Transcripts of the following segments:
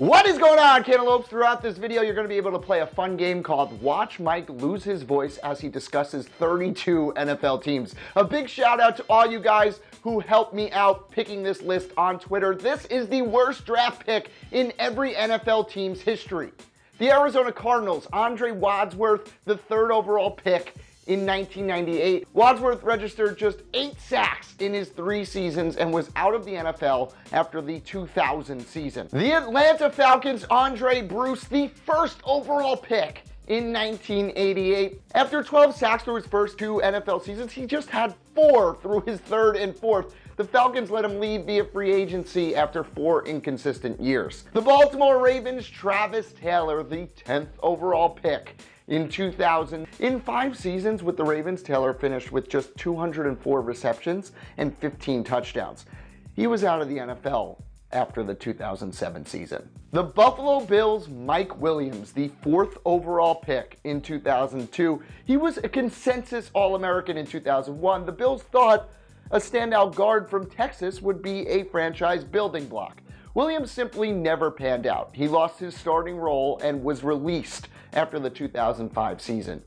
What is going on, Cantaloupes? Throughout this video, you're going to be able to play a fun game called Watch Mike Lose His Voice as he discusses 32 NFL teams. A big shout out to all you guys who helped me out picking this list on Twitter. This is the worst draft pick in every NFL team's history. The Arizona Cardinals, Andre Wadsworth, the third overall pick in 1998. Wadsworth registered just 8 sacks in his 3 seasons and was out of the NFL after the 2000 season. The Atlanta Falcons, Andre Bruce, the first overall pick in 1988. After 12 sacks through his first 2 NFL seasons, he just had 4 through his 3rd and 4th. The Falcons let him leave via free agency after 4 inconsistent years. The Baltimore Ravens, Travis Taylor, the 10th overall pick in 2000. In 5 seasons with the Ravens, Taylor finished with just 204 receptions and 15 touchdowns. He was out of the NFL after the 2007 season. The Buffalo Bills, Mike Williams, the 4th overall pick in 2002. He was a consensus All-American in 2001. The Bills thought a standout guard from Texas would be a franchise building block. Williams simply never panned out. He lost his starting role and was released after the 2005 season.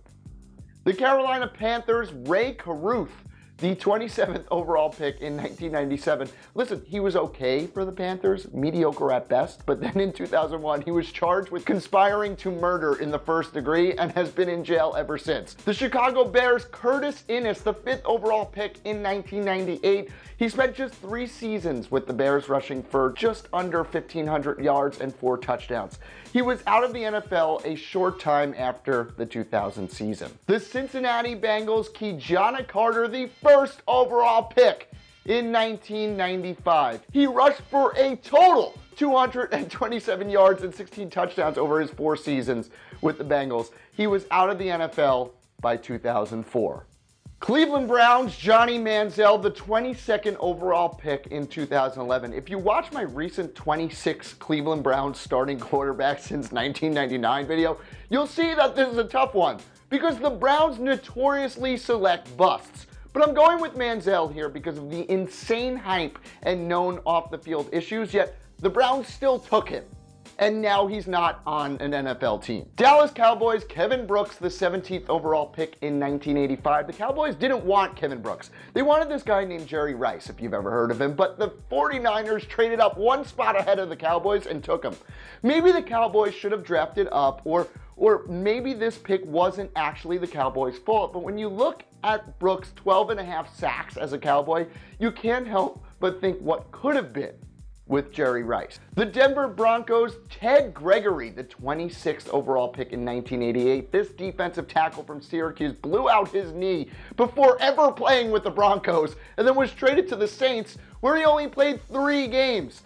The Carolina Panthers, Ray Carruth, the 27th overall pick in 1997. Listen, he was okay for the Panthers, mediocre at best, but then in 2001, he was charged with conspiring to murder in the first degree and has been in jail ever since. The Chicago Bears, Curtis Ennis, the 5th overall pick in 1998. He spent just 3 seasons with the Bears, rushing for just under 1,500 yards and 4 touchdowns. He was out of the NFL a short time after the 2000 season. The Cincinnati Bengals, Ki-Jana Carter, the first overall pick in 1995. He rushed for a total 227 yards and 16 touchdowns over his 4 seasons with the Bengals. He was out of the NFL by 2004. Cleveland Browns, Johnny Manziel, the 22nd overall pick in 2011. If you watch my recent 26 Cleveland Browns starting quarterbacks since 1999 video, you'll see that this is a tough one because the Browns notoriously select busts. But I'm going with Manziel here because of the insane hype and known off-the-field issues, yet the Browns still took him, and now he's not on an NFL team. Dallas Cowboys, Kevin Brooks, the 17th overall pick in 1985. The Cowboys didn't want Kevin Brooks. They wanted this guy named Jerry Rice, if you've ever heard of him, but the 49ers traded up 1 spot ahead of the Cowboys and took him. Maybe the Cowboys should have drafted up, or maybe this pick wasn't actually the Cowboys' fault, but when you look at Brooks' 12.5 sacks as a Cowboy, you can't help but think what could have been with Jerry Rice. The Denver Broncos, Ted Gregory, the 26th overall pick in 1988. This defensive tackle from Syracuse blew out his knee before ever playing with the Broncos and then was traded to the Saints, where he only played 3 games.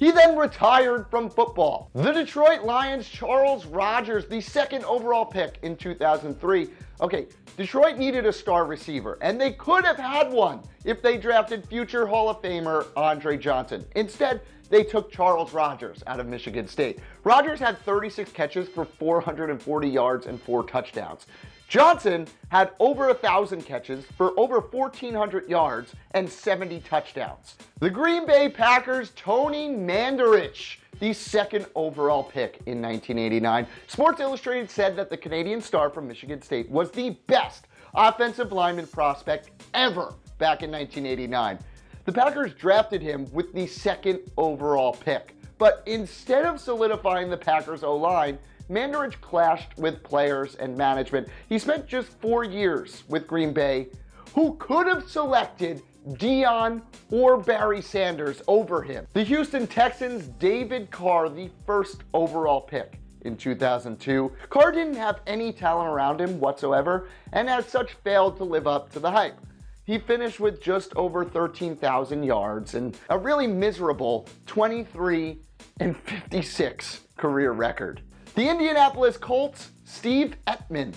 He then retired from football. The Detroit Lions, Charles Rogers, the 2nd overall pick in 2003. Okay, Detroit needed a star receiver, and they could have had one if they drafted future Hall of Famer Andre Johnson. Instead, they took Charles Rogers out of Michigan State. Rogers had 36 catches for 440 yards and 4 touchdowns. Johnson had over 1,000 catches for over 1,400 yards and 70 touchdowns. The Green Bay Packers, Tony Mandarich, the 2nd overall pick in 1989. Sports Illustrated said that the Canadian star from Michigan State was the best offensive lineman prospect ever back in 1989. The Packers drafted him with the 2nd overall pick, but instead of solidifying the Packers O-line, Mandarich clashed with players and management. He spent just 4 years with Green Bay, who could have selected Dion or Barry Sanders over him. The Houston Texans, David Carr, the 1st overall pick in 2002. Carr didn't have any talent around him whatsoever, and as such failed to live up to the hype. He finished with just over 13,000 yards and a really miserable 23-56 career record. The Indianapolis Colts, Steve Emtman.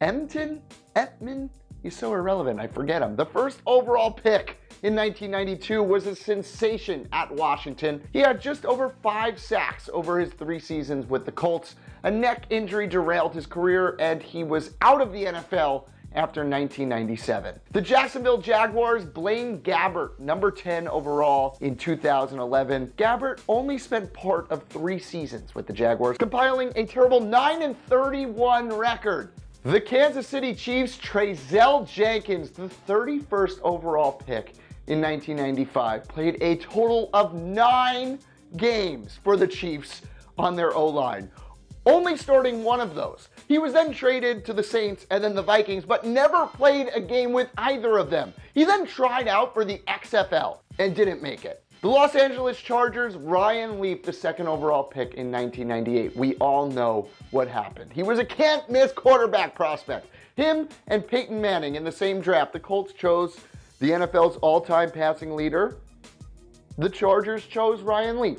Emtman? Emtman? He's so irrelevant, I forget him. The 1st overall pick in 1992 was a sensation at Washington. He had just over 5 sacks over his 3 seasons with the Colts. A neck injury derailed his career, and he was out of the NFL after 1997. The Jacksonville Jaguars, Blaine Gabbert, number 10 overall in 2011. Gabbert only spent part of 3 seasons with the Jaguars, compiling a terrible 9-31 record. The Kansas City Chiefs, Trezell Jenkins, the 31st overall pick in 1995, played a total of 9 games for the Chiefs on their O-line, only starting one of those. He was then traded to the Saints and then the Vikings, but never played a game with either of them. He then tried out for the XFL and didn't make it. The Los Angeles Chargers, Ryan Leaf, the 2nd overall pick in 1998. We all know what happened. He was a can't-miss quarterback prospect. Him and Peyton Manning in the same draft. The Colts chose the NFL's all-time passing leader. The Chargers chose Ryan Leaf.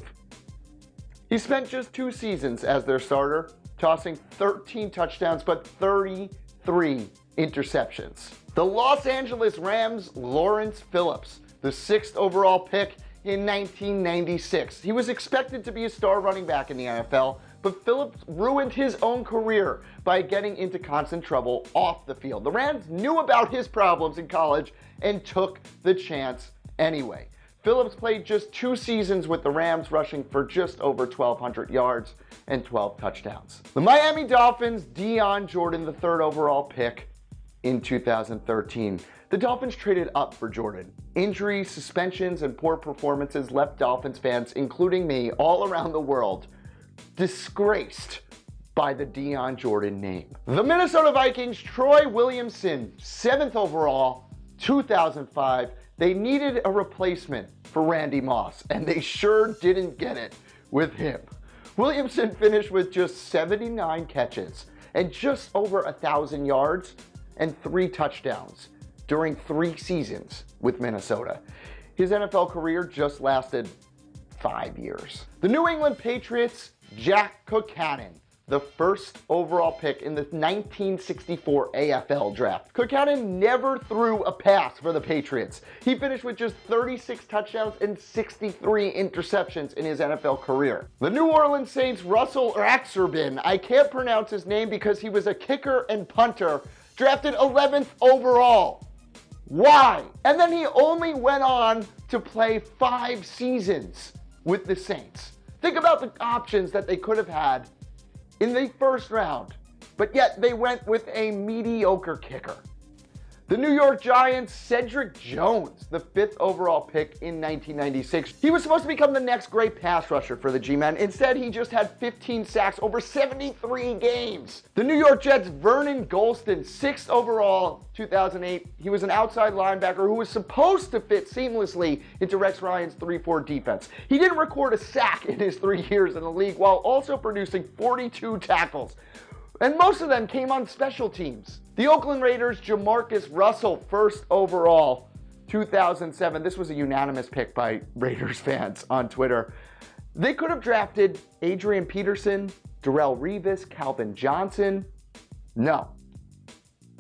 He spent just 2 seasons as their starter, tossing 13 touchdowns but 33 interceptions. The Los Angeles Rams, Lawrence Phillips, the 6th overall pick in 1996. He was expected to be a star running back in the NFL, but Phillips ruined his own career by getting into constant trouble off the field. The Rams knew about his problems in college and took the chance anyway. Phillips played just 2 seasons with the Rams, rushing for just over 1,200 yards and 12 touchdowns. The Miami Dolphins, Dion Jordan, the 3rd overall pick in 2013. The Dolphins traded up for Jordan. Injuries, suspensions, and poor performances left Dolphins fans, including me, all around the world, disgraced by the Dion Jordan name. The Minnesota Vikings, Troy Williamson, 7th overall, 2005. They needed a replacement for Randy Moss, and they sure didn't get it with him. Williamson finished with just 79 catches and just over 1,000 yards and 3 touchdowns during 3 seasons with Minnesota. His NFL career just lasted 5 years. The New England Patriots, Jack Kocanon, the 1st overall pick in the 1964 AFL draft. Kocanon never threw a pass for the Patriots. He finished with just 36 touchdowns and 63 interceptions in his NFL career. The New Orleans Saints, Russell Axerbin, I can't pronounce his name because he was a kicker and punter, drafted 11th overall. Why? And then he only went on to play 5 seasons with the Saints. Think about the options that they could have had in the 1st round, but yet they went with a mediocre kicker. The New York Giants, Cedric Jones, the 5th overall pick in 1996. He was supposed to become the next great pass rusher for the G-Men. Instead, he just had 15 sacks over 73 games. The New York Jets, Vernon Gholston, 6th overall, 2008. He was an outside linebacker who was supposed to fit seamlessly into Rex Ryan's 3-4 defense. He didn't record a sack in his 3 years in the league while also producing 42 tackles. And most of them came on special teams. The Oakland Raiders, Jamarcus Russell, 1st overall, 2007. This was a unanimous pick by Raiders fans on Twitter. They could have drafted Adrian Peterson, Darrelle Revis, Calvin Johnson. No,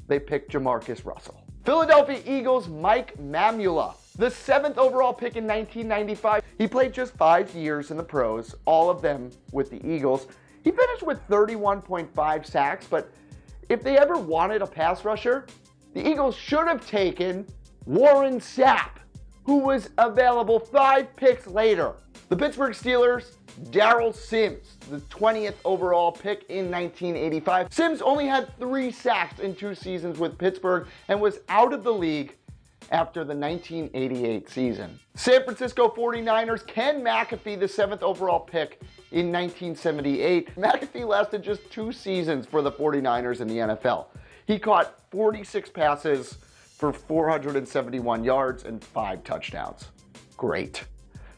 they picked Jamarcus Russell. Philadelphia Eagles, Mike Mamula, the 7th overall pick in 1995. He played just 5 years in the pros, all of them with the Eagles. He finished with 31.5 sacks, but if they ever wanted a pass rusher, the Eagles should have taken Warren Sapp, who was available 5 picks later. The Pittsburgh Steelers, Darrell Sims, the 20th overall pick in 1985. Sims only had 3 sacks in 2 seasons with Pittsburgh and was out of the league after the 1988 season. San Francisco 49ers, Ken McAfee, the 7th overall pick in 1978. McAfee lasted just 2 seasons for the 49ers in the NFL. He caught 46 passes for 471 yards and 5 touchdowns. Great.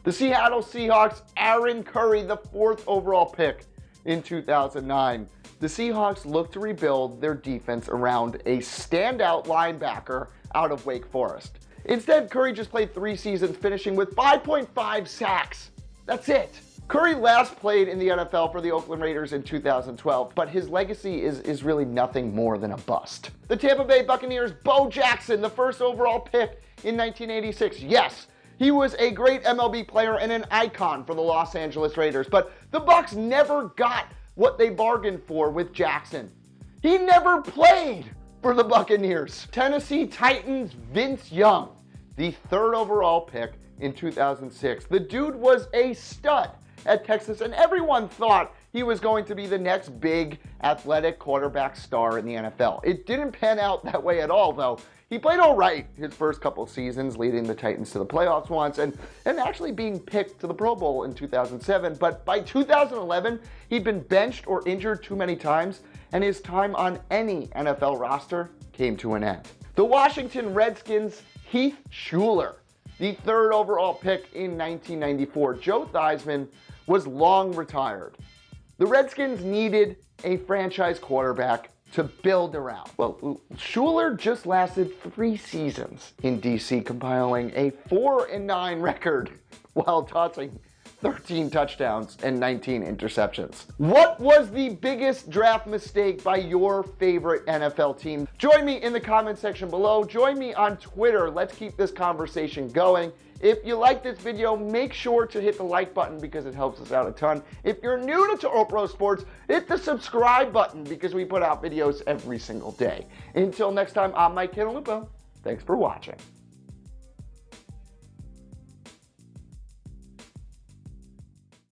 The Seattle Seahawks, Aaron Curry, the 4th overall pick in 2009. The Seahawks looked to rebuild their defense around a standout linebacker out of Wake Forest. Instead, Curry just played 3 seasons, finishing with 5.5 sacks. That's it. Curry last played in the NFL for the Oakland Raiders in 2012, but his legacy is really nothing more than a bust. The Tampa Bay Buccaneers, Bo Jackson, the 1st overall pick in 1986. Yes, he was a great MLB player and an icon for the Los Angeles Raiders, but the Bucs never got what they bargained for with Jackson. He never played. for the Buccaneers. Tennessee Titans Vince Young, the third overall pick in 2006. The dude was a stud at Texas, and everyone thought he was going to be the next big athletic quarterback star in the NFL. It didn't pan out that way at all, though. He played all right his first couple seasons, leading the Titans to the playoffs once, and actually being picked to the Pro Bowl in 2007. But by 2011, he'd been benched or injured too many times, and his time on any NFL roster came to an end. The Washington Redskins' Heath Shuler, the third overall pick in 1994. Joe Theismann was long retired. The Redskins needed a franchise quarterback to build around. Well, Shuler just lasted 3 seasons in DC, compiling a 4-9 record while tossing 13 touchdowns and 19 interceptions. What was the biggest draft mistake by your favorite NFL team? Join me in the comment section below. Join me on Twitter. Let's keep this conversation going. If you like this video, make sure to hit the like button because it helps us out a ton. If you're new to Toro Pro Sports, hit the subscribe button because we put out videos every single day. Until next time, I'm Mike Cantalupo. Thanks for watching.